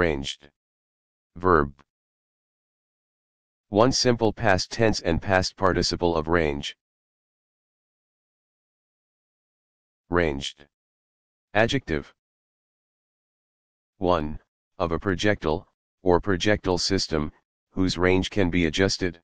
ranged. Verb. One simple past tense and past participle of range. Ranged. Adjective. 1. Of a projectile, or projectile system, whose range can be adjusted.